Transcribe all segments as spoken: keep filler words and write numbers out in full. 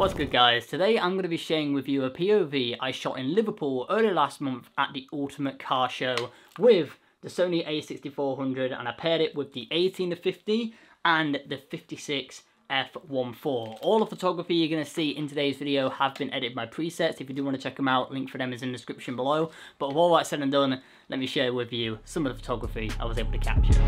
What's good guys, today I'm going to be sharing with you a P O V I shot in Liverpool early last month at the Ultimate Car Show with the Sony A sixty-four hundred, and I paired it with the eighteen to fifty and the fifty-six F fourteen. All the photography you're going to see in today's video have been edited by presets. If you do want to check them out, link for them is in the description below. But with all that said and done, let me share with you some of the photography I was able to capture.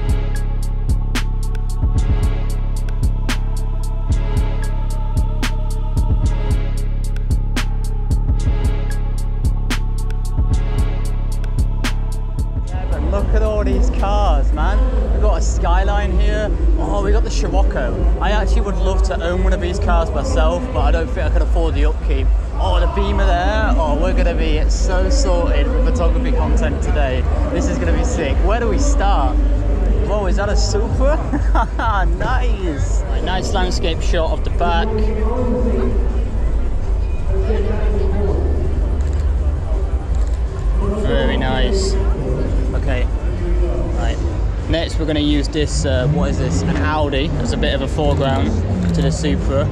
These cars, man. We've got a Skyline here. Oh, we got the Scirocco. I actually would love to own one of these cars myself, but I don't think I can afford the upkeep. Oh, the Beamer there. Oh, we're going to be so sorted with photography content today. This is going to be sick. Where do we start? Whoa, is that a Supra? Nice. Right, nice landscape shot of the back. Very nice. Okay. Next we're going to use this, uh, what is this, an Audi as a bit of a foreground to the Supra.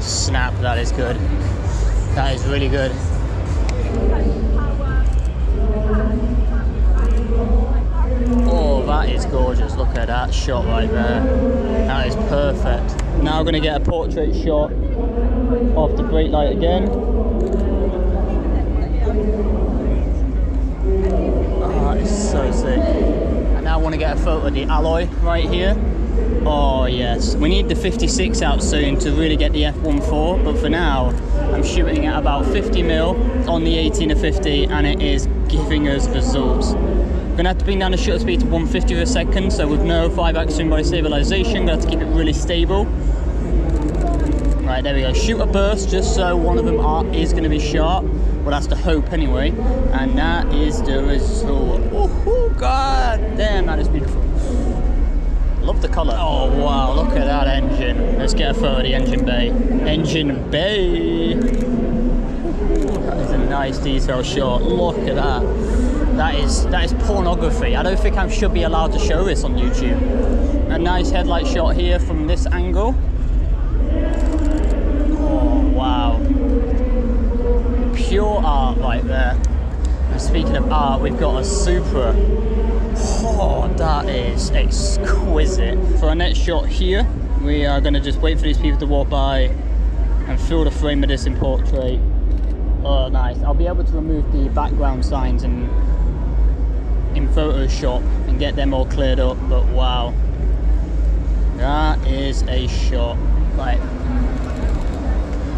Snap, that is good. That is really good. Oh, that is gorgeous. Look at that shot right there. That is perfect. Now we're going to get a portrait shot of the brake light again. Oh, that is so sick. And now I want to get a photo of the alloy right here. Oh yes, we need the fifty-six out soon to really get the F fourteen, but for now I'm shooting at about fifty mil on the eighteen to fifty and it is giving us results. We're going to have to bring down the shutter speed to one fifty for a second, so with no five axis swing body stabilisation, we're going to have to keep it really stable. Right, there we go, shoot a burst just so one of them are, is going to be sharp. Well, that's the hope anyway, and that is the result. Oh god damn, that is beautiful. Love the colour. Oh wow, look at that engine. Let's get a photo of the engine bay. Engine bay. Ooh, that is a nice detail shot. Look at that. That is that is pornography. I don't think I should be allowed to show this on YouTube. A nice headlight shot here from this angle. Pure art right there. And speaking of art, we've got a Supra. Oh, that is exquisite. For our next shot here, we are going to just wait for these people to walk by and fill the frame of this in portrait. Oh, nice. I'll be able to remove the background signs in, in Photoshop and get them all cleared up, but wow. That is a shot. Right.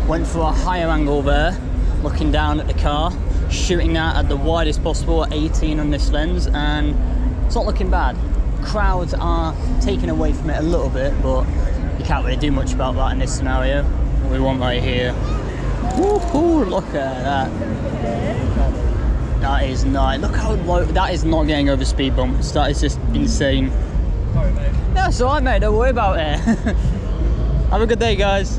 Went for a higher angle there. Looking down at the car, shooting that at the widest possible at eighteen on this lens, and it's not looking bad. Crowds are taken away from it a little bit, but you can't really do much about that in this scenario. What we want right here. Woohoo, look at that. That is nice. Look how low, that is not getting over speed bumps. That is just insane. Sorry, mate. That's alright, mate, don't worry about it. Have a good day, guys.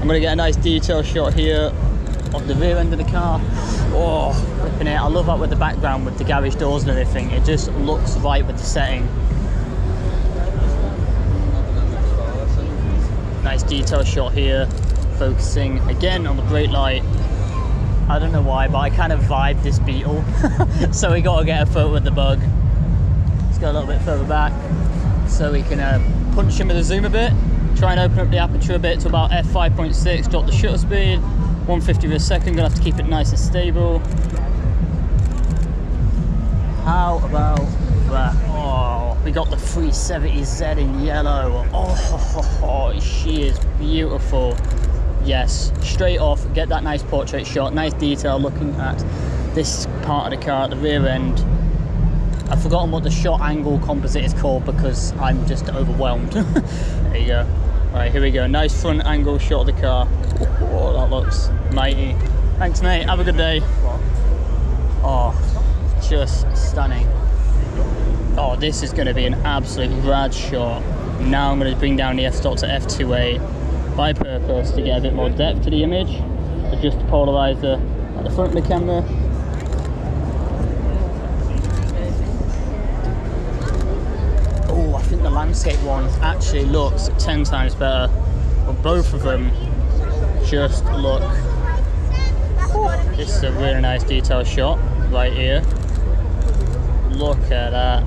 I'm gonna get a nice detail shot here of the rear end of the car. Oh, flipping it. I love that with the background, with the garage doors and everything. It just looks right with the setting. Nice detail shot here, focusing again on the brake light. I don't know why, but I kind of vibe this Beetle. So we gotta get a photo with the bug. Let's go a little bit further back so we can uh, punch him with the zoom a bit. Try and open up the aperture a bit to about f five point six, drop the shutter speed, one fifty per second, gonna have to keep it nice and stable. How about that? Oh, we got the three seventy Z in yellow. Oh, she is beautiful. Yes, straight off, get that nice portrait shot, nice detail looking at this part of the car at the rear end. I've forgotten what the shot angle composite is called because I'm just overwhelmed. There you go. Alright, here we go. Nice front angle shot of the car. Oh, that looks mighty. Thanks, mate. Have a good day. Oh, just stunning. Oh, this is going to be an absolute rad shot. Now I'm going to bring down the f-stop to f two point eight by purpose to get a bit more depth to the image. Adjust the polarizer at the front of the camera. landscape one actually looks ten times better, but both of them just look... Ooh, this is a really nice detail shot right here. Look at that.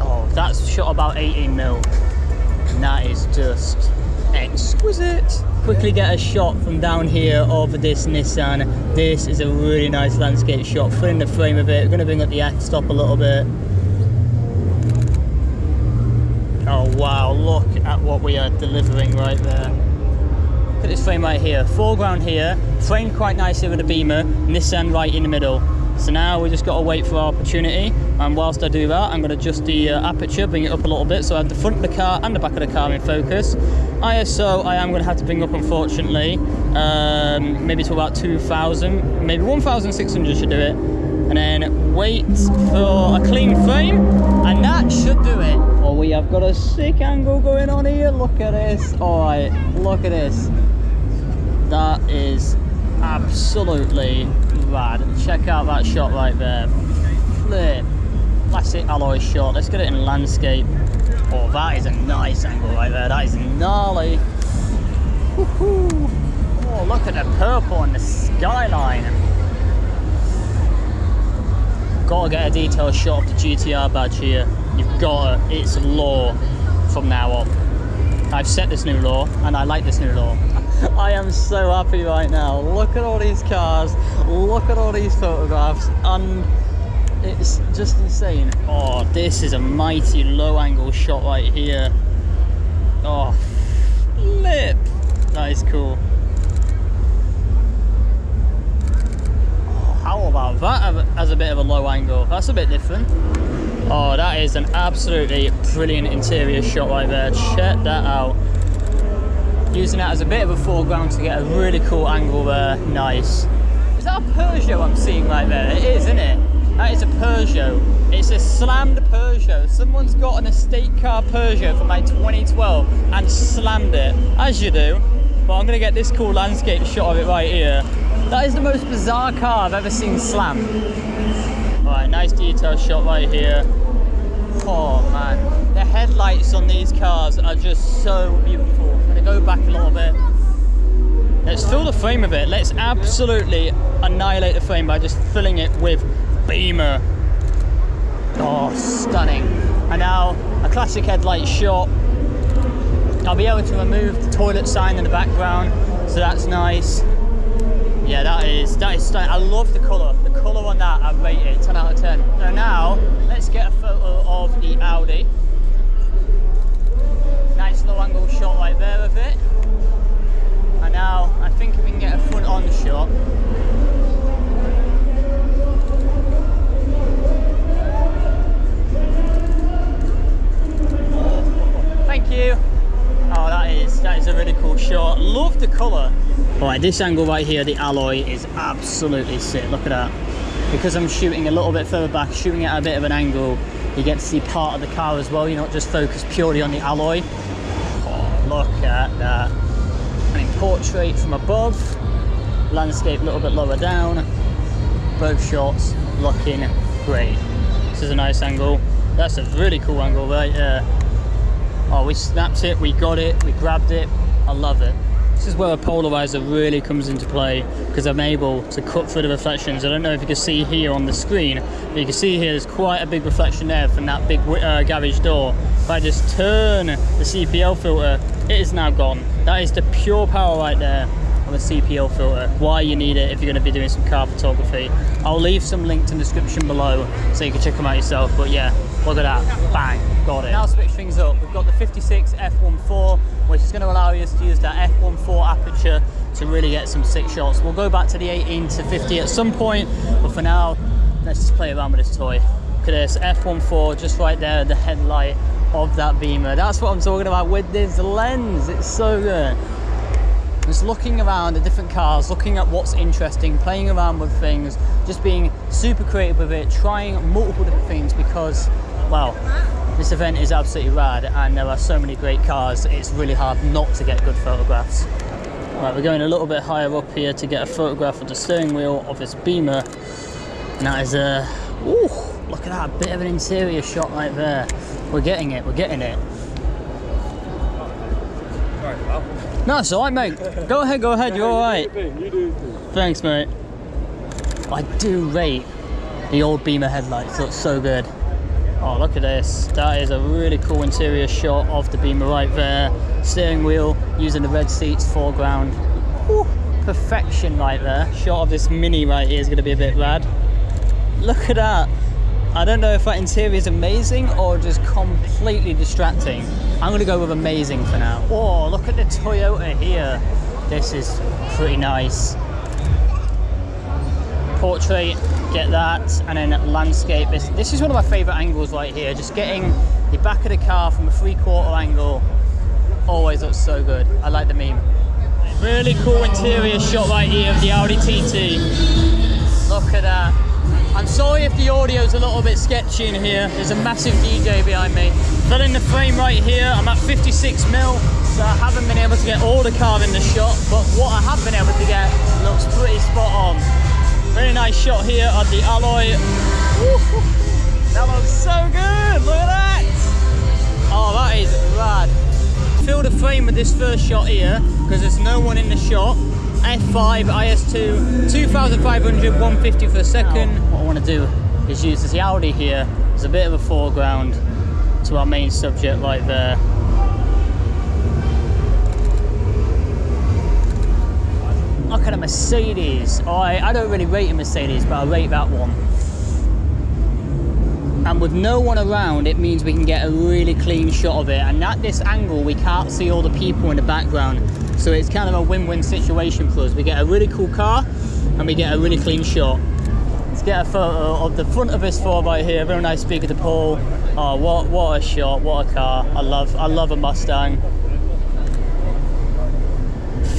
Oh, that's shot about eighteen mil. And that is just exquisite. Quickly get a shot from down here of this Nissan. This is a really nice landscape shot. Fill in the frame of it. We're going to bring up the f-stop a little bit. Oh wow, look at what we are delivering right there. Look at this frame right here. Foreground here, framed quite nicely with a beamer, Nissan right in the middle. So now we just got to wait for our opportunity, and whilst I do that, I'm going to adjust the uh, aperture, bring it up a little bit, so I have the front of the car and the back of the car in focus. I S O I am going to have to bring up, unfortunately, um, maybe to about two thousand, maybe one thousand six hundred should do it, and then wait for a clean frame, and that should do it. Oh, we have got a sick angle going on here, look at this. Alright, look at this. That is absolutely rad. Check out that shot right there. Flip. Classic alloy shot. Let's get it in landscape. Oh, that is a nice angle right there. That is gnarly. Woohoo! Oh, look at the purple and the skyline. Gotta get a detailed shot of the G T R badge here. You've gotta. It's law from now on. I've set this new law, and I like this new law. I am so happy right now. Look at all these cars, look at all these photographs, and it's just insane. Oh, this is a mighty low angle shot right here. Oh, flip. That is cool. Oh, how about that as a bit of a low angle? That's a bit different. Oh, that is an absolutely brilliant interior shot right there. Check that out. Using that as a bit of a foreground to get a really cool angle there. Nice. Is that a Peugeot I'm seeing right there? It is, isn't it? That is a Peugeot. It's a slammed Peugeot. Someone's got an estate car Peugeot from like twenty twelve and slammed it, as you do. But I'm going to get this cool landscape shot of it right here. That is the most bizarre car I've ever seen slammed. Alright, nice detail shot right here. Oh man, the headlights on these cars are just so beautiful. I'm going to go back a little bit. Let's fill the frame a bit. Let's absolutely annihilate the frame by just filling it with beamer. Oh, stunning. And now, a classic headlight shot. I'll be able to remove the toilet sign in the background, so that's nice. Yeah, that is, that is stunning. I love the colour. The colour on that, I rate it ten out of ten. So now, let's get a photo of the Audi. Nice low angle shot right there of it. And now, I think we can get a front on shot. Thank you. Oh, that is, that is a really cool shot. Love the colour. Alright, this angle right here, the alloy, is absolutely sick. Look at that. Because I'm shooting a little bit further back, shooting at a bit of an angle, you get to see part of the car as well. You're not just focused purely on the alloy. Oh, look at that. And in portrait from above, landscape a little bit lower down. Both shots looking great. This is a nice angle. That's a really cool angle right there. Oh, we snapped it, we got it, we grabbed it. I love it. This is where a polarizer really comes into play, because I'm able to cut through the reflections. I don't know if you can see here on the screen, but you can see here there's quite a big reflection there from that big uh, garage door. If I just turn the C P L filter, it is now gone. That is the pure power right there of the C P L filter. Why you need it if you're going to be doing some car photography. I'll leave some links in the description below so you can check them out yourself, but yeah, look at that. Bang. Got it. Now switch things up. We've got the fifty-six f one four, which is going to allow us to use that f one four aperture to really get some sick shots. We'll go back to the eighteen to fifty at some point, but for now, let's just play around with this toy. Look at this f one four just right there, the headlight of that beamer. That's what I'm talking about with this lens. It's so good. Just looking around at different cars, looking at what's interesting, playing around with things, just being super creative with it, trying multiple different things, because, well, this event is absolutely rad, and there are so many great cars, it's really hard not to get good photographs. Right, we're going a little bit higher up here to get a photograph of the steering wheel of this beamer. And that is a... Ooh, look at that, a bit of an interior shot right there. We're getting it, we're getting it. Sorry, well. No, it's alright, mate. Go ahead, go ahead, you're alright. You do your thing. Thanks, mate. I do rate the old Beamer headlights, looks so good. Oh, look at this. That is a really cool interior shot of the Beamer right there. Steering wheel, using the red seats, foreground. Ooh, perfection right there. Shot of this Mini right here is going to be a bit rad. Look at that. I don't know if that interior is amazing or just completely distracting. I'm going to go with amazing for now. Oh, look at the Toyota here. This is pretty nice. Portrait, get that, and then landscape. This, this is one of my favourite angles right here. Just getting the back of the car from a three-quarter angle always looks so good. I like the meme. Really cool interior shot right here of the Audi T T. Look at that. I'm sorry if the audio's a little bit sketchy in here. There's a massive D J behind me. Fill in the frame right here. I'm at fifty-six mil, so I haven't been able to get all the car in the shot, but what I have been able to get looks pretty spot on. Very nice shot here of the alloy. Woo-hoo. That looks so good, look at that! Oh, that is rad. Fill the frame with this first shot here, because there's no one in the shot. F five, I S two, two thousand five hundred, one fifty for a second. Now, what I want to do is use this Audi here as a bit of a foreground to our main subject right there. Look at a Mercedes. Oh, I, I don't really rate a Mercedes, but I rate that one. And with no one around, it means we can get a really clean shot of it. And at this angle, we can't see all the people in the background. So it's kind of a win-win situation for us. We get a really cool car, and we get a really clean shot. Let's get a photo of the front of this four right here. Very nice speaker to Paul. Oh, what, what a shot, what a car. I love, I love a Mustang.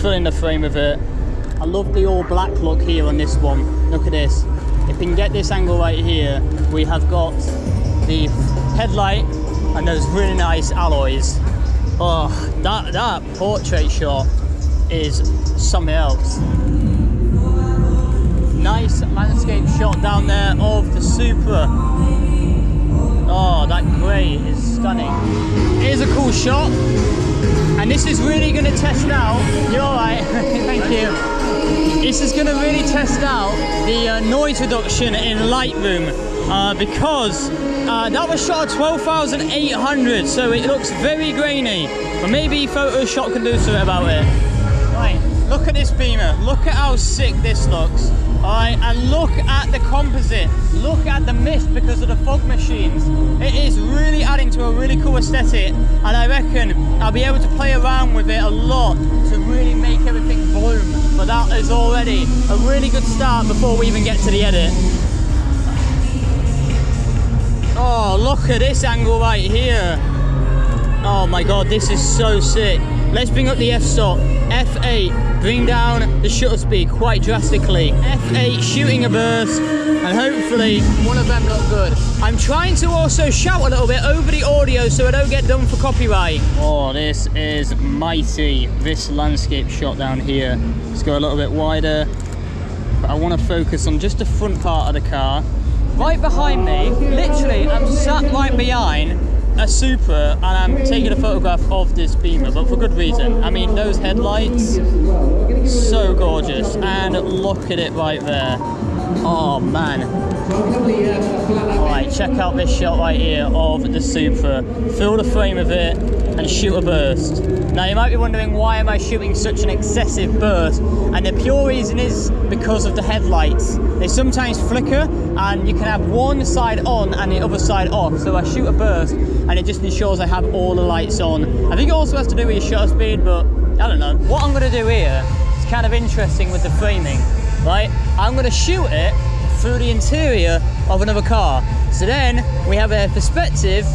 Fill in the frame of it. I love the all-black look here on this one. Look at this. If we can get this angle right here, we have got the headlight and those really nice alloys. Oh, that, that portrait shot is something else. Nice landscape shot down there of the Supra. Oh, that grey is stunning. Here's a cool shot. And this is really going to test out, you're alright, thank you. This is going to really test out the uh, noise reduction in Lightroom uh, because uh, that was shot at twelve thousand eight hundred, so it looks very grainy, but maybe Photoshop can do something about it. Right, look at this Beamer, look at how sick this looks. Alright, and look at the composite, look at the mist because of the fog machines. It is really adding to a really cool aesthetic, and I reckon I'll be able to play around with it a lot to really make everything bloom. But that is already a really good start before we even get to the edit. Oh, look at this angle right here. Oh my god, this is so sick. Let's bring up the f-stop, f eight, bring down the shutter speed quite drastically. f eight shooting a burst, and hopefully one of them look good. I'm trying to also shout a little bit over the audio so I don't get done for copyright. Oh, this is mighty, this landscape shot down here. Let's go a little bit wider, but I want to focus on just the front part of the car. Right behind me, literally, I'm sat right behind a Supra, and I'm taking a photograph of this Beamer, but for good reason. I mean, those headlights, so gorgeous, and look at it right there. Oh man. Alright, check out this shot right here of the Supra. Fill the frame of it and shoot a burst. Now you might be wondering, why am I shooting such an excessive burst? And the pure reason is because of the headlights. They sometimes flicker, and you can have one side on and the other side off. So I shoot a burst, and it just ensures I have all the lights on. I think it also has to do with your shutter speed, but I don't know. What I'm going to do here is kind of interesting with the framing, right? I'm going to shoot it through the interior of another car. So then we have a perspective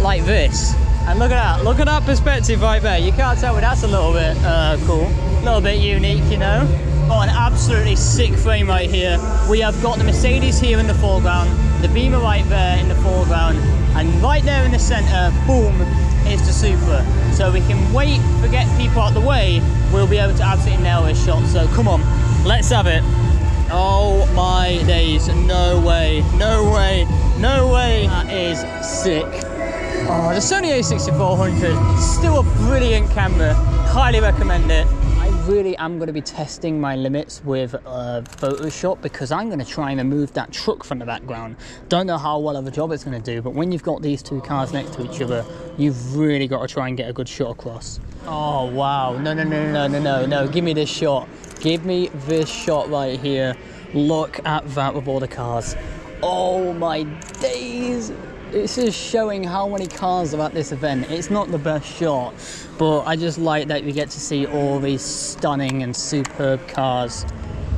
like this. And look at that, look at that perspective right there. You can't tell, but that's a little bit uh, cool. A little bit unique, you know. Oh, an absolutely sick frame right here. We have got the Mercedes here in the foreground, the Beamer right there in the foreground, and right there in the centre, boom, is the Supra. So we can wait for get people out the way, we'll be able to absolutely nail this shot. So come on, let's have it. Oh my days, no way, no way, no way. That is sick. Oh, the Sony a sixty-four hundred, still a brilliant camera, highly recommend it. Really, I'm going to be testing my limits with uh, Photoshop, because I'm going to try and remove that truck from the background. Don't know how well of a job it's going to do, but when you've got these two cars next to each other, you've really got to try and get a good shot across. Oh wow, no no no no no no no, give me this shot, give me this shot right here. Look at that with all the cars. Oh my days. It's just showing how many cars are at this event. It's not the best shot, but I just like that we get to see all these stunning and superb cars.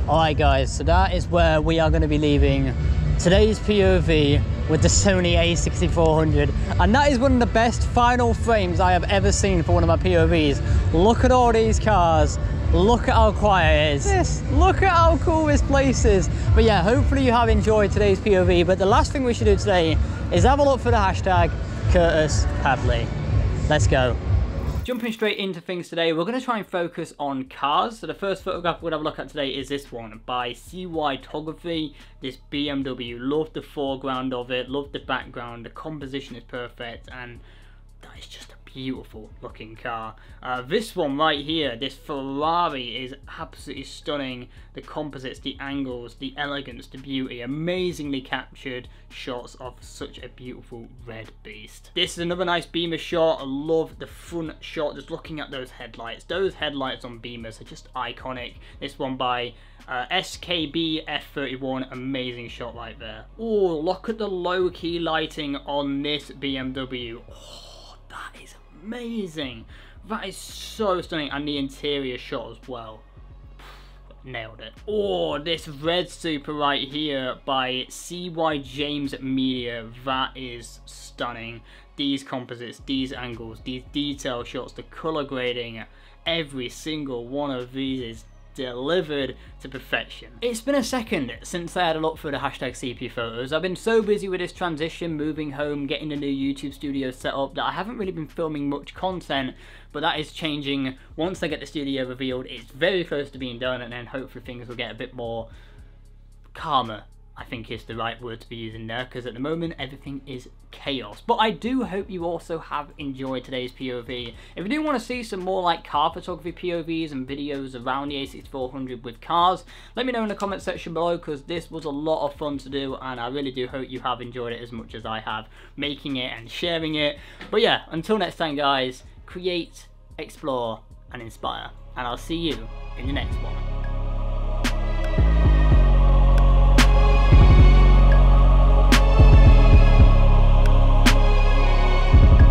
All right, guys, so that is where we are going to be leaving today's P O V with the Sony a sixty-four hundred. And that is one of the best final frames I have ever seen for one of my P O Vs. Look at all these cars. Look at how quiet it is. Yes, look at how cool this place is. But yeah, hopefully you have enjoyed today's P O V. But the last thing we should do today is have a look for the hashtag Curtis Padley. Let's go. Jumping straight into things today, we're going to try and focus on cars. So the first photograph we're going to have a look at today is this one by Cytography. This B M W, love the foreground of it, love the background, the composition is perfect, and that is just a beautiful looking car. Uh, this one right here, this Ferrari, is absolutely stunning. The composites, the angles, the elegance, the beauty, amazingly captured shots of such a beautiful red beast. This is another nice Beamer shot. I love the front shot, just looking at those headlights. Those headlights on Beamers are just iconic. This one by Uh, S K B F thirty-one, amazing shot right there. Oh, look at the low-key lighting on this B M W. Oh, that is amazing. That is so stunning, and the interior shot as well. Nailed it. Oh, this red Supra right here by C Y James Media. That is stunning. These composites, these angles, these detail shots, the color grading, every single one of these is delivered to perfection. It's been a second since I had a look through the hashtag C P photos. I've been so busy with this transition, moving home, getting the new YouTube studio set up, that I haven't really been filming much content, but that is changing. Once I get the studio revealed, it's very close to being done, and then hopefully things will get a bit more calmer, I think is the right word to be using there, because at the moment everything is chaos. But I do hope you also have enjoyed today's P O V. If you do want to see some more like car photography P O Vs and videos around the a sixty-four hundred with cars, let me know in the comment section below, because this was a lot of fun to do, and I really do hope you have enjoyed it as much as I have making it and sharing it. But yeah, until next time guys, create, explore and inspire, and I'll see you in the next one.